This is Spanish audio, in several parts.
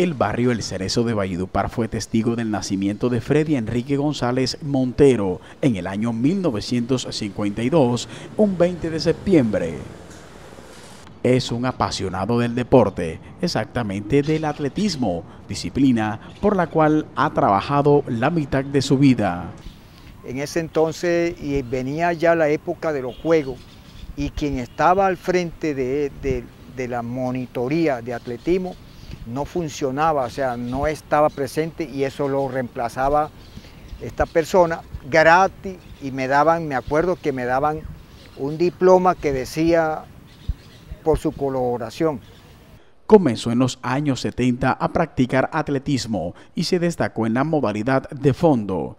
El barrio El Cerezo de Valledupar fue testigo del nacimiento de Freddy Enrique González Montero en el año 1952, un 20 de septiembre. Es un apasionado del deporte, exactamente del atletismo, disciplina por la cual ha trabajado la mitad de su vida. En ese entonces venía ya la época de los Juegos y quien estaba al frente de la monitoría de atletismo no funcionaba, o sea, no estaba presente y eso lo reemplazaba esta persona gratis y me daban, me acuerdo que me daban un diploma que decía por su colaboración. Comenzó en los años 70 a practicar atletismo y se destacó en la modalidad de fondo.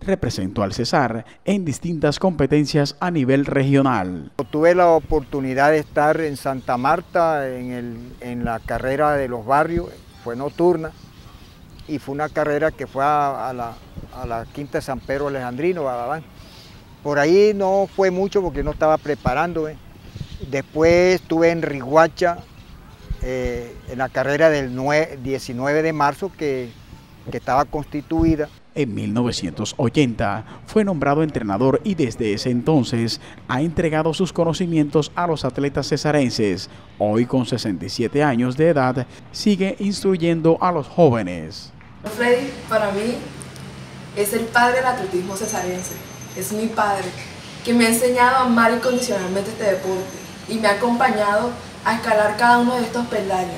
Representó al César en distintas competencias a nivel regional. Tuve la oportunidad de estar en Santa Marta en la carrera de los barrios, fue nocturna y fue una carrera que fue a la quinta de San Pedro Alejandrino, Bagabán. Por ahí no fue mucho porque no estaba preparándome. Después estuve en Riguacha en la carrera del 19 de marzo que estaba constituida. En 1980 fue nombrado entrenador y desde ese entonces ha entregado sus conocimientos a los atletas cesarenses. Hoy con 67 años de edad sigue instruyendo a los jóvenes. Freddy para mí es el padre del atletismo cesarense, es mi padre, que me ha enseñado a amar incondicionalmente este deporte y me ha acompañado a escalar cada uno de estos peldaños.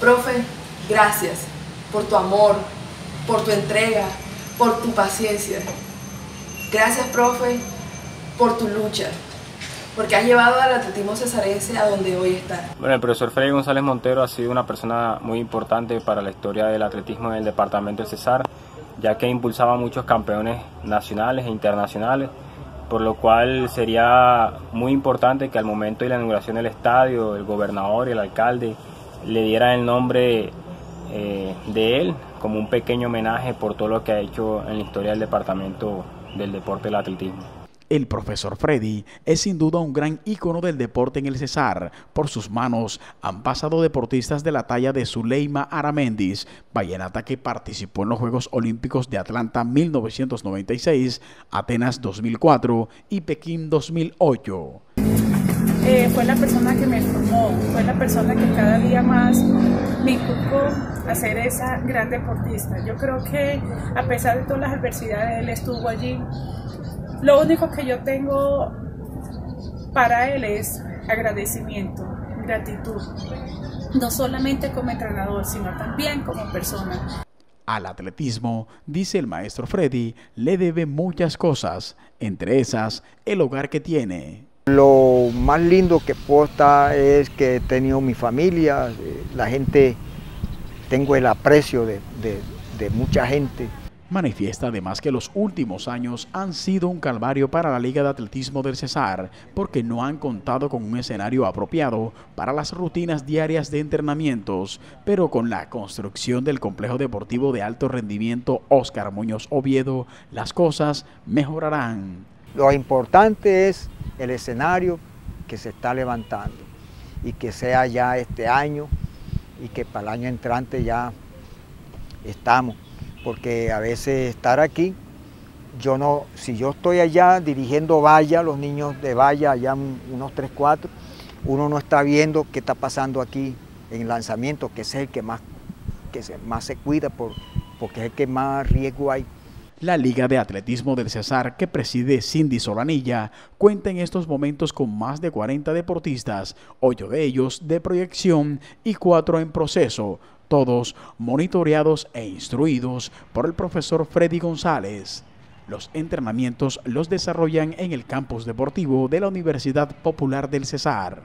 Profe, gracias por tu amor, por tu entrega, por tu paciencia. Gracias, profe, por tu lucha, porque has llevado al atletismo cesarense a donde hoy está. Bueno, el profesor Freddy González Montero ha sido una persona muy importante para la historia del atletismo en el departamento del César, ya que impulsaba a muchos campeones nacionales e internacionales, por lo cual sería muy importante que al momento de la inauguración del estadio, el gobernador y el alcalde le dieran el nombre de él, como un pequeño homenaje por todo lo que ha hecho en la historia del departamento del deporte del atletismo. El profesor Freddy es sin duda un gran ícono del deporte en el César. Por sus manos han pasado deportistas de la talla de Zuleima Araméndiz, vallenata que participó en los Juegos Olímpicos de Atlanta 1996, Atenas 2004 y Pekín 2008. Fue la persona que me formó, fue la persona que cada día más me inculcó a ser esa gran deportista. Yo creo que a pesar de todas las adversidades, él estuvo allí. Lo único que yo tengo para él es agradecimiento, gratitud, no solamente como entrenador, sino también como persona. Al atletismo, dice el maestro Freddy, le debe muchas cosas, entre esas el hogar que tiene. Lo más lindo que puedo estar es que he tenido mi familia, la gente, tengo el aprecio de mucha gente. Manifiesta además que los últimos años han sido un calvario para la Liga de Atletismo del César, porque no han contado con un escenario apropiado para las rutinas diarias de entrenamientos, pero con la construcción del Complejo Deportivo de Alto Rendimiento Oscar Muñoz Oviedo, las cosas mejorarán. Lo importante es el escenario que se está levantando y que sea ya este año y que para el año entrante ya estamos, porque a veces estar aquí, yo no, si yo estoy allá dirigiendo valla, los niños de valla allá unos 3, 4, uno no está viendo qué está pasando aquí en lanzamiento, que es el que más se cuida porque es el que más riesgo hay. La Liga de Atletismo del César, que preside Cindy Solanilla, cuenta en estos momentos con más de 40 deportistas, 8 de ellos de proyección y 4 en proceso, todos monitoreados e instruidos por el profesor Freddy González. Los entrenamientos los desarrollan en el campus deportivo de la Universidad Popular del César.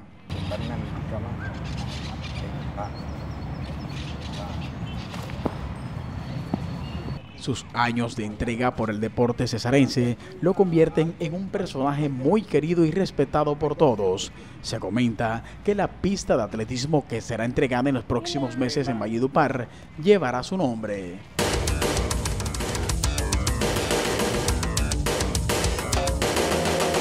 Sus años de entrega por el deporte cesarense lo convierten en un personaje muy querido y respetado por todos. Se comenta que la pista de atletismo que será entregada en los próximos meses en Valledupar llevará su nombre.